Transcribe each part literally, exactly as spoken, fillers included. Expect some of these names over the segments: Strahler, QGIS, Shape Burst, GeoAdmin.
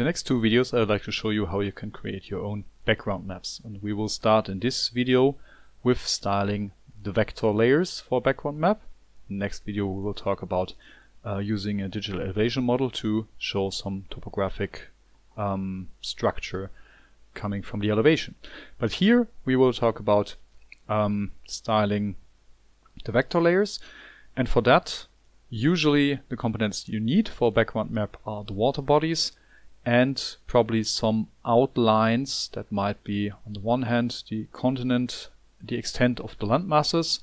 the next two videos I'd like to show you how you can create your own background maps, and we will start in this video with styling the vector layers for background map. In the next video we will talk about uh, using a digital elevation model to show some topographic um, structure coming from the elevation. But here we will talk about um, styling the vector layers, and for that usually the components you need for a background map are the water bodies and probably some outlines that might be, on the one hand, the continent, the extent of the land masses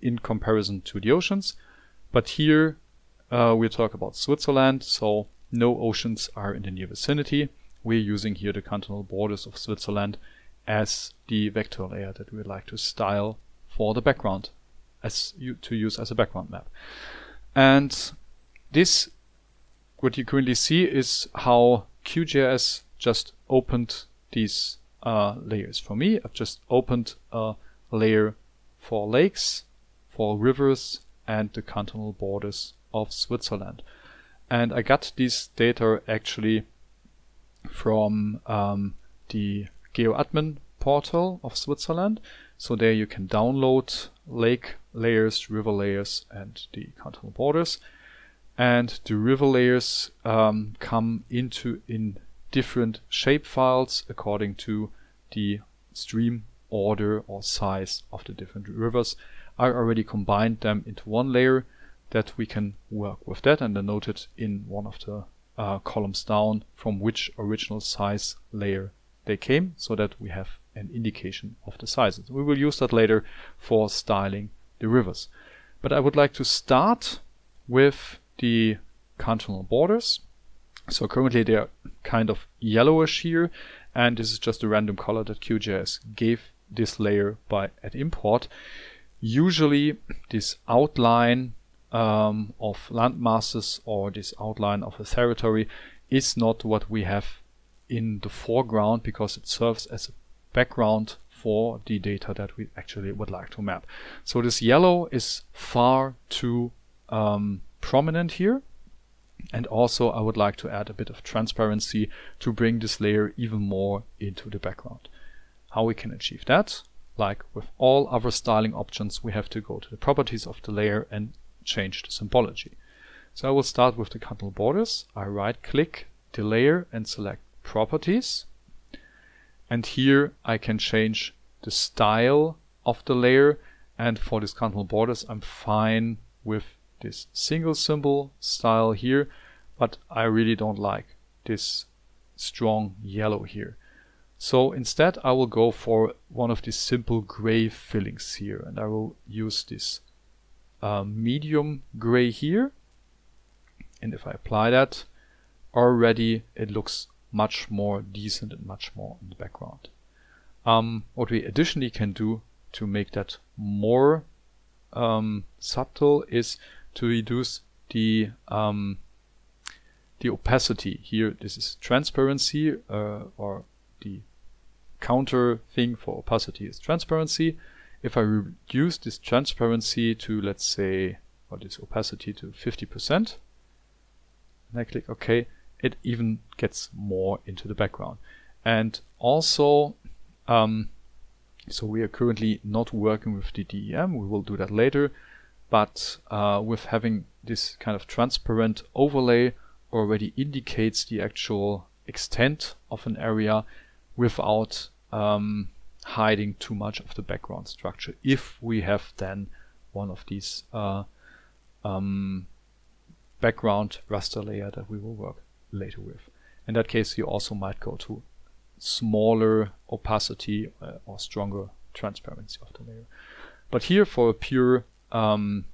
in comparison to the oceans. But here uh, we talk about Switzerland, so no oceans are in the near vicinity. We're using here the continental borders of Switzerland as the vector layer that we like to style for the background, as you, to use as a background map. And this, what you currently see, is how Q G I S just opened these uh, layers. For me, I've just opened a layer for lakes, for rivers, and the continental borders of Switzerland. And I got this data actually from um, the GeoAdmin portal of Switzerland. So there you can download lake layers, river layers, and the continental borders. And the river layers um, come into in different shape files according to the stream order or size of the different rivers. I already combined them into one layer that we can work with that, and I noted in one of the uh, columns down from which original size layer they came, so that we have an indication of the sizes. We will use that later for styling the rivers. But I would like to start with the continental borders. So currently they're kind of yellowish here, and this is just a random color that Q G I S gave this layer by at import. Usually this outline um, of land masses or this outline of a territory is not what we have in the foreground, because it serves as a background for the data that we actually would like to map. So this yellow is far too um, prominent here, and also I would like to add a bit of transparency to bring this layer even more into the background. How we can achieve that? Like with all other styling options, we have to go to the properties of the layer and change the symbology. So I will start with the continental borders. I right click the layer and select properties. And here I can change the style of the layer, and for this continental borders I'm fine with this single symbol style here, but I really don't like this strong yellow here. So instead I will go for one of these simple gray fillings here, and I will use this uh, medium gray here, and if I apply that, already it looks much more decent and much more in the background. Um, what we additionally can do to make that more um, subtle is to reduce the um, the opacity. Here this is transparency, uh, or the counter thing for opacity is transparency. If I reduce this transparency to, let's say, or this opacity to fifty percent, and I click OK, it even gets more into the background. And also, um, so we are currently not working with the D E M, we will do that later, but uh, with having this kind of transparent overlay already indicates the actual extent of an area without um, hiding too much of the background structure, if we have then one of these uh, um, background raster layer that we will work later with. In that case you also might go to smaller opacity uh, or stronger transparency of the layer. But here for a pure um,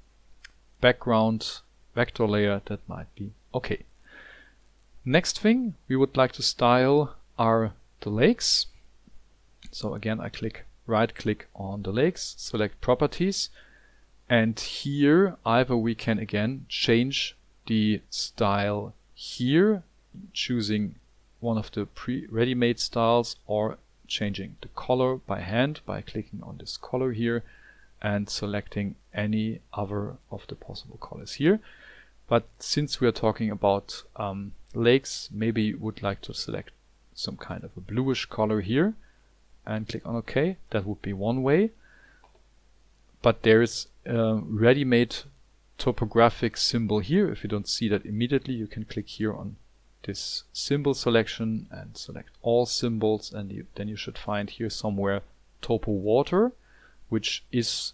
background vector layer that might be okay. Next thing we would like to style are the lakes. So again I click right click on the lakes, select properties, and here either we can again change the style here, choosing one of the pre ready-made styles, or changing the color by hand by clicking on this color here and selecting any other of the possible colors here. But since we are talking about um, lakes, maybe you would like to select some kind of a bluish color here and click on OK. That would be one way. But there is a ready-made topographic symbol here. If you don't see that immediately, you can click here on this symbol selection and select all symbols, and you, then you should find here somewhere topo water, which is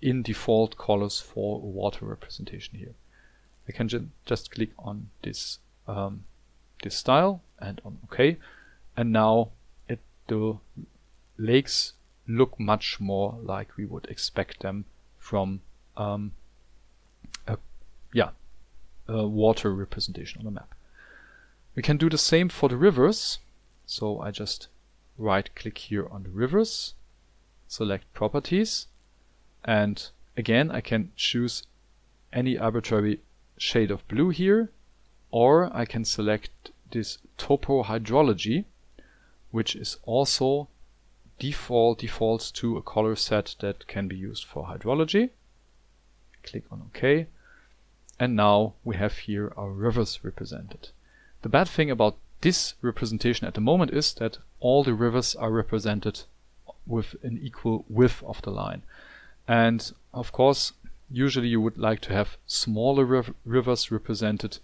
in default colors for water representation here. I can ju just click on this um, this style and on OK, and now it the lakes look much more like we would expect them from um, a, yeah a water representation on a map. We can do the same for the rivers, so I just right click here on the rivers, select properties, and again I can choose any arbitrary shade of blue here, or I can select this topo hydrology, which is also default defaults to a color set that can be used for hydrology. Click on OK, and now we have here our rivers represented. The bad thing about this representation at the moment is that all the rivers are represented with an equal width of the line, and of course usually you would like to have smaller riv rivers represented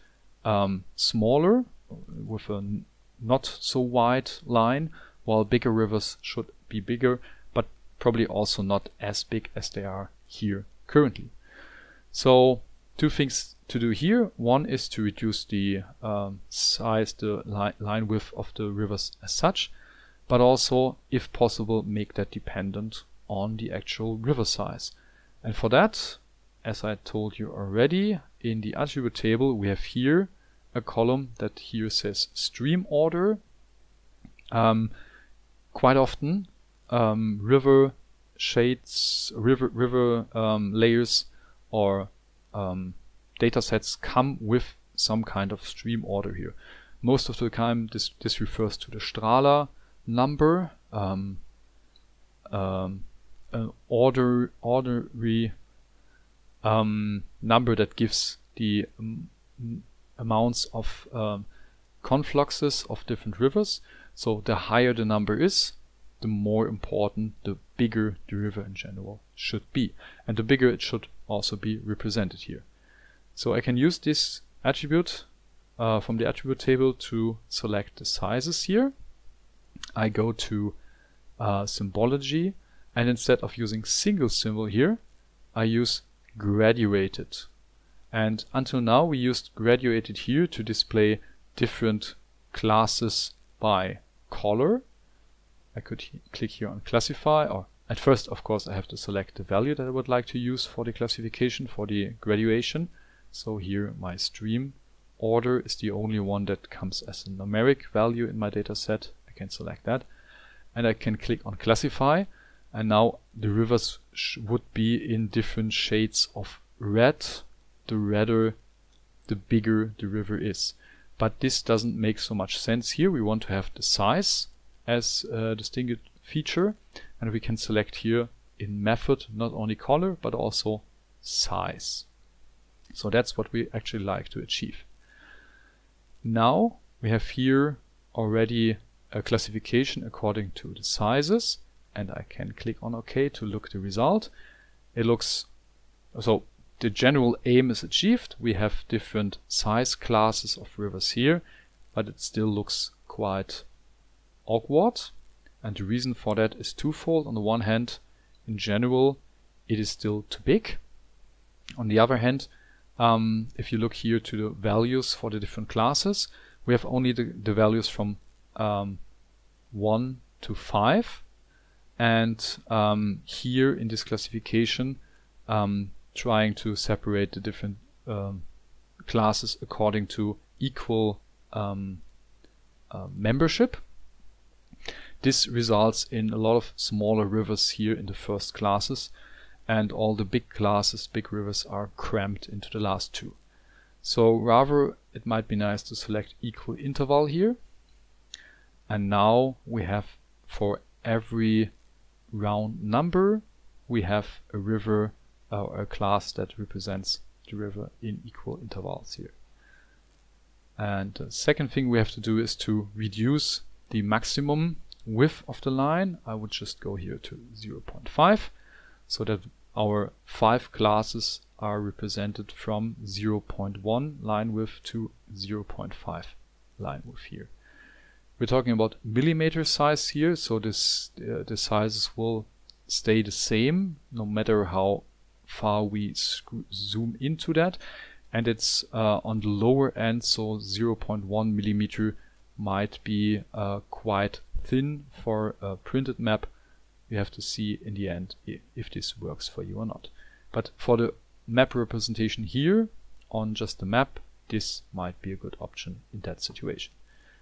um, smaller with a not so wide line, while bigger rivers should be bigger, but probably also not as big as they are here currently. So two things to do here. One is to reduce the um, size, the li line width of the rivers as such, but also, if possible, make that dependent on the actual river size. And for that, as I told you already, in the attribute table we have here a column that here says stream order. Um, quite often um, river shades, river, river um, layers or um, data sets come with some kind of stream order here. Most of the time this, this refers to the Strahler number, um, um, an order, ordinary um, number that gives the um, amounts of um, confluxes of different rivers. So the higher the number is, the more important, the bigger the river in general should be. And the bigger it should also be represented here. So I can use this attribute uh, from the attribute table to select the sizes here. I go to uh, symbology, and instead of using single symbol here, I use graduated. And until now we used graduated here to display different classes by color. I could he click here on classify, or at first of course I have to select the value that I would like to use for the classification, for the graduation. So here my stream order is the only one that comes as a numeric value in my data set. I can select that, and I can click on classify, and now the rivers sh would be in different shades of red. The redder, the bigger the river is. But this doesn't make so much sense here. We want to have the size as a distinct feature, and we can select here in method not only color but also size. So that's what we actually like to achieve. Now we have here already a classification according to the sizes, and I can click on OK to look at the result. It looks so. The general aim is achieved. We have different size classes of rivers here, but it still looks quite awkward. And the reason for that is twofold. On the one hand, in general, it is still too big. On the other hand, um, if you look here to the values for the different classes, we have only the, the values from um, one to five. And um, here in this classification, um, trying to separate the different um, classes according to equal um, uh, membership. This results in a lot of smaller rivers here in the first classes, and all the big classes, big rivers, are crammed into the last two. So rather it might be nice to select equal interval here, and now we have for every round number we have a river or a class that represents the river in equal intervals here. And the second thing we have to do is to reduce the maximum width of the line. I would just go here to zero point five, so that our five classes are represented from zero point one line width to zero point five line width here. We're talking about millimeter size here, so this uh, the sizes will stay the same no matter how far we zoom into that, and it's uh, on the lower end, so zero point one millimeter might be uh, quite thin for a printed map. You have to see in the end if this works for you or not. But for the map representation here on just the map, this might be a good option in that situation.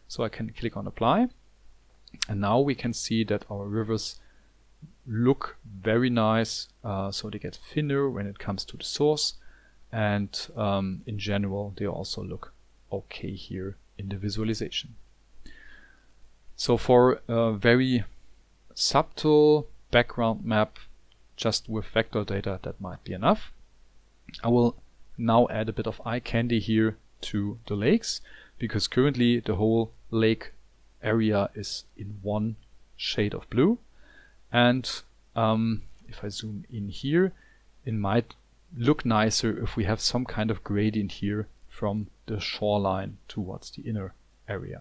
So I can click on apply, and now we can see that our rivers look very nice, uh, so they get thinner when it comes to the source, and um, in general they also look okay here in the visualization. So for a very subtle background map just with vector data, that might be enough. I will now add a bit of eye candy here to the lakes, because currently the whole lake area is in one shade of blue. And um, if I zoom in here, it might look nicer if we have some kind of gradient here from the shoreline towards the inner area.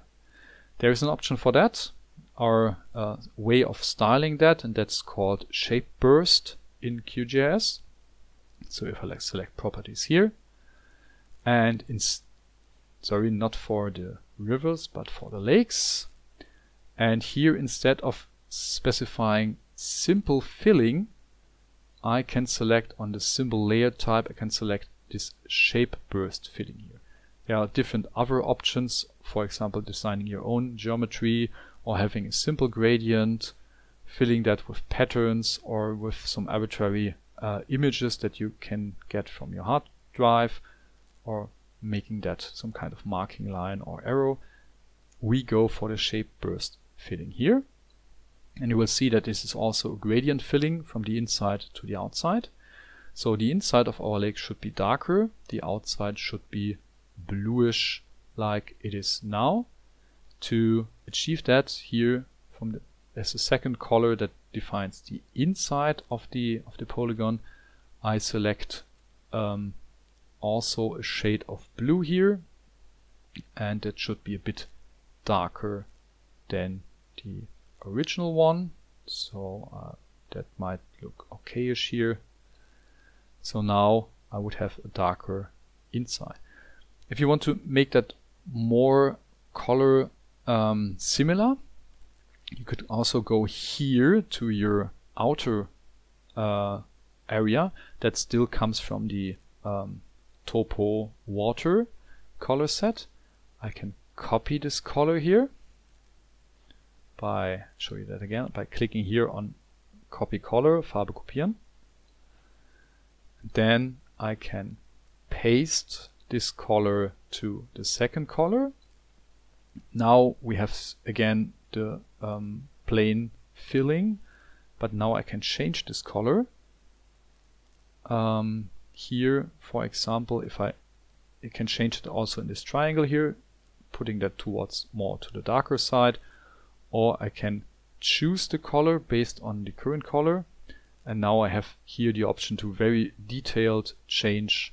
There is an option for that, our uh, way of styling that, and that's called Shape Burst in Q G I S. So if I like select properties here, and in sorry, not for the rivers, but for the lakes. And here, instead of specifying simple filling, I can select on the simple layer type, I can select this Shape Burst filling here. There are different other options, for example, designing your own geometry or having a simple gradient, filling that with patterns or with some arbitrary uh, images that you can get from your hard drive, or making that some kind of marking line or arrow. We go for the Shape Burst filling here. And you will see that this is also a gradient filling from the inside to the outside. So the inside of our lake should be darker, the outside should be bluish like it is now. To achieve that, here from the, there's a second color that defines the inside of the of the polygon. I select um, also a shade of blue here, and it should be a bit darker than the original one, so uh, that might look okayish here. So now I would have a darker inside. If you want to make that more color um, similar, you could also go here to your outer uh, area that still comes from the um, topo water color set. I can copy this color here by show you that again by clicking here on copy color, Farbe kopieren. Then I can paste this color to the second color. Now we have again the um, plain filling, but now I can change this color. Um, here, for example, if I it can change it also in this triangle here, putting that towards more to the darker side, or I can choose the color based on the current color. And now I have here the option to very detailed change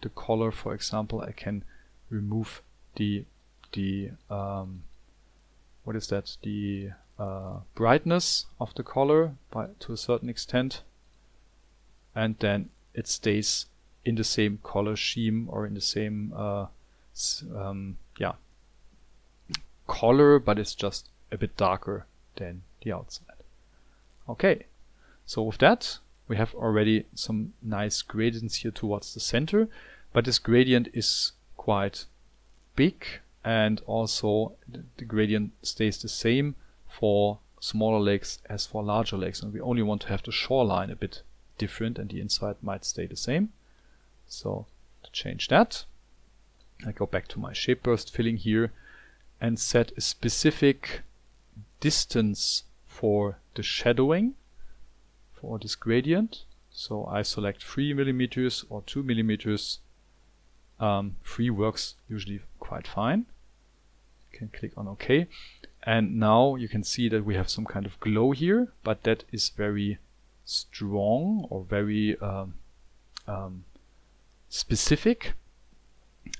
the color. For example, I can remove the the um, what is that the uh, brightness of the color by to a certain extent, and then it stays in the same color scheme or in the same uh, um, yeah color, but it's just a bit darker than the outside. Okay, so with that we have already some nice gradients here towards the center, but this gradient is quite big, and also the gradient stays the same for smaller lakes as for larger lakes, and we only want to have the shoreline a bit different, and the inside might stay the same. So to change that, I go back to my Shape Burst filling here and set a specific distance for the shadowing for this gradient. So I select three millimeters or two millimeters, Um, free works usually quite fine. You can click on OK. And now you can see that we have some kind of glow here, but that is very strong or very um, um, specific.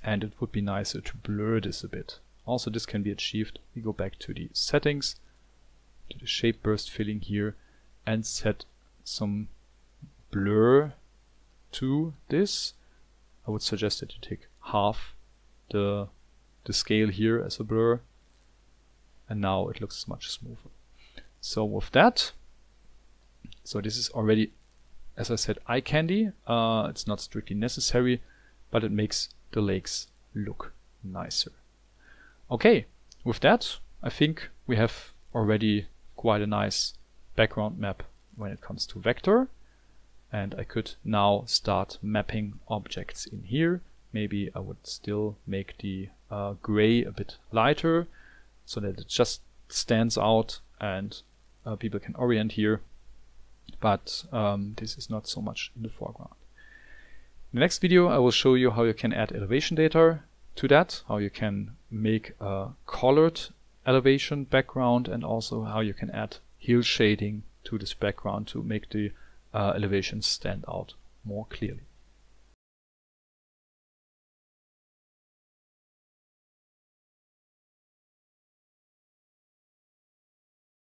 And it would be nicer to blur this a bit. Also, this can be achieved. We go back to the settings, to the shape burst filling here, and set some blur to this. I would suggest that you take half the, the scale here as a blur. And now it looks much smoother. So with that, so this is already, as I said, eye candy. Uh, it's not strictly necessary, but it makes the lakes look nicer. Okay, with that, I think we have already quite a nice background map when it comes to vector. And I could now start mapping objects in here. Maybe I would still make the uh, gray a bit lighter so that it just stands out and uh, people can orient here. But um, this is not so much in the foreground. In the next video, I will show you how you can add elevation data to that, how you can make a colored elevation background, and also how you can add hill shading to this background to make the uh, elevations stand out more clearly.